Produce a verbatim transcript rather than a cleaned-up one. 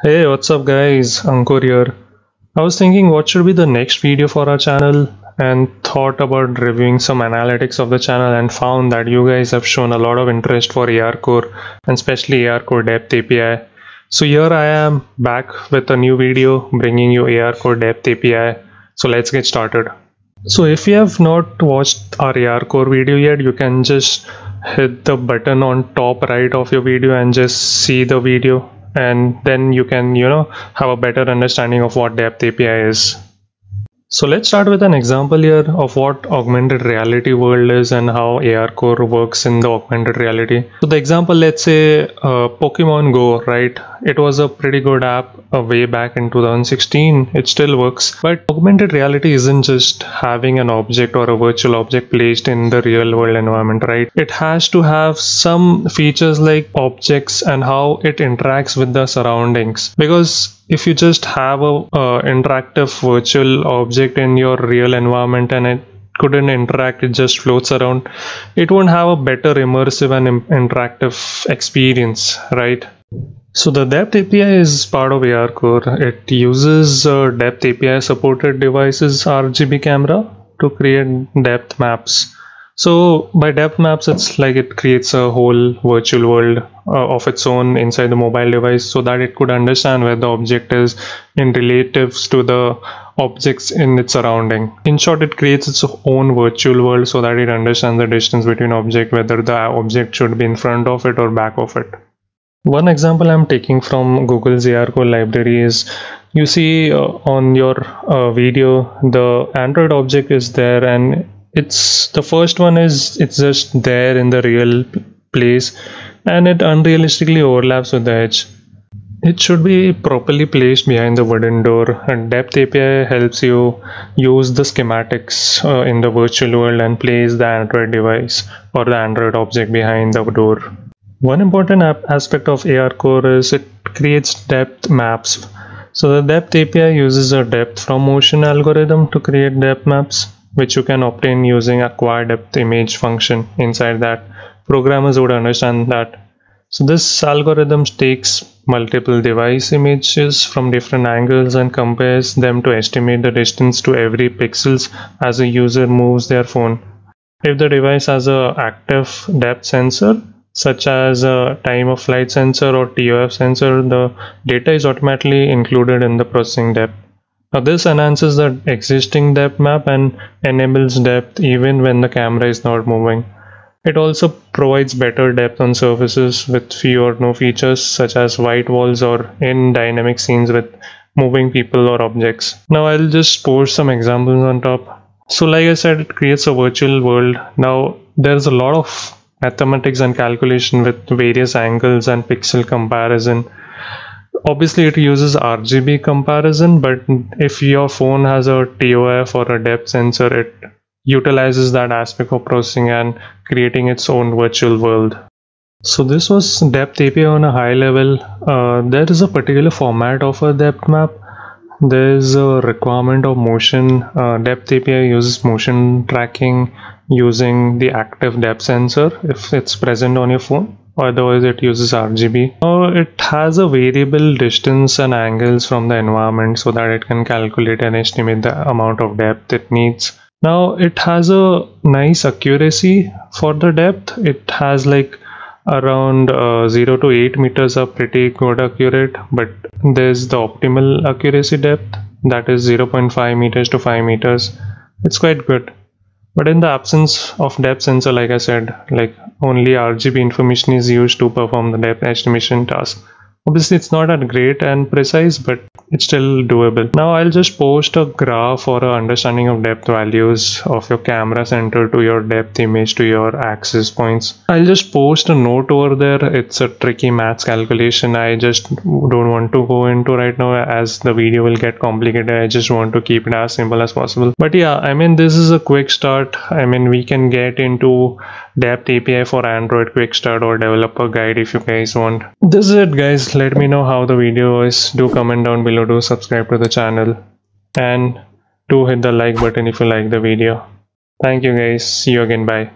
Hey, what's up guys, Ankur here. I was thinking what should be the next video for our channel and thought about reviewing some analytics of the channel and found that you guys have shown a lot of interest for ARCore and especially ARCore Depth A P I. So here I am back with a new video bringing you ARCore Depth A P I. So let's get started. So if you have not watched our ARCore video yet, you can just hit the button on top right of your video and just see the video. And then you can, you know, have a better understanding of what Depth A P I is. So let's start with an example here of what augmented reality world is and how ARCore works in the augmented reality. So the example, let's say uh, Pokemon Go, right? It was a pretty good app uh, way back in two thousand sixteen. It still works, but augmented reality isn't just having an object or a virtual object placed in the real world environment, right? It has to have some features like objects and how it interacts with the surroundings, because if you just have a uh, interactive virtual object in your real environment and it couldn't interact, it just floats around, it won't have a better immersive and interactive experience, right? So the Depth A P I is part of ARCore. It uses uh, Depth A P I supported devices R G B camera to create depth maps. So by depth maps, it's like it creates a whole virtual world uh, of its own inside the mobile device so that it could understand where the object is in relatives to the objects in its surrounding. In short, it creates its own virtual world so that it understands the distance between object, whether the object should be in front of it or back of it. One example I'm taking from Google's ARCore library is, you see uh, on your uh, video, the Android object is there and it's the first one is it's just there in the real place and it unrealistically overlaps with the edge. It should be properly placed behind the wooden door, and Depth A P I helps you use the schematics uh, in the virtual world and place the Android device or the Android object behind the door. One important aspect of ARCore is it creates depth maps. So the Depth A P I uses a depth from motion algorithm to create depth maps, which you can obtain using acquire depth image function inside that. Programmers would understand that. So this algorithm takes multiple device images from different angles and compares them to estimate the distance to every pixels as a user moves their phone. If the device has an active depth sensor, such as a time of flight sensor or T O F sensor, the data is automatically included in the processing depth. Now this enhances the existing depth map and enables depth even when the camera is not moving. It also provides better depth on surfaces with few or no features, such as white walls or in dynamic scenes with moving people or objects. Now I'll just post some examples on top. So like I said, it creates a virtual world. Now there's a lot of mathematics and calculation with various angles and pixel comparison. Obviously it uses R G B comparison, but if your phone has a T O F or a depth sensor, it utilizes that aspect of processing and creating its own virtual world. So this was Depth A P I on a high level. Uh, there is a particular format of a depth map. There is a requirement of motion. Uh, Depth A P I uses motion tracking using the active depth sensor if it's present on your phone. Otherwise it uses R G B. Or it has a variable distance and angles from the environment so that it can calculate and estimate the amount of depth it needs. Now it has a nice accuracy for the depth. It has like around uh, zero to eight meters are pretty good accurate, but there's the optimal accuracy depth that is zero point five meters to five meters. It's quite good. But in the absence of depth sensor, like I said, like only R G B information is used to perform the depth estimation task. Obviously, it's not that great and precise, but it's still doable. Now I'll just post a graph or an understanding of depth values of your camera center to your depth image to your axis points. I'll just post a note over there. It's a tricky maths calculation. I just don't want to go into right now as the video will get complicated. I just want to keep it as simple as possible. But yeah, I mean, this is a quick start. I mean, we can get into Depth A P I for Android quick start or developer guide if you guys want. This is it guys. Let me know how the video is. Do comment down below. Do subscribe to the channel and do hit the like button if you like the video. Thank you guys. See you again. Bye.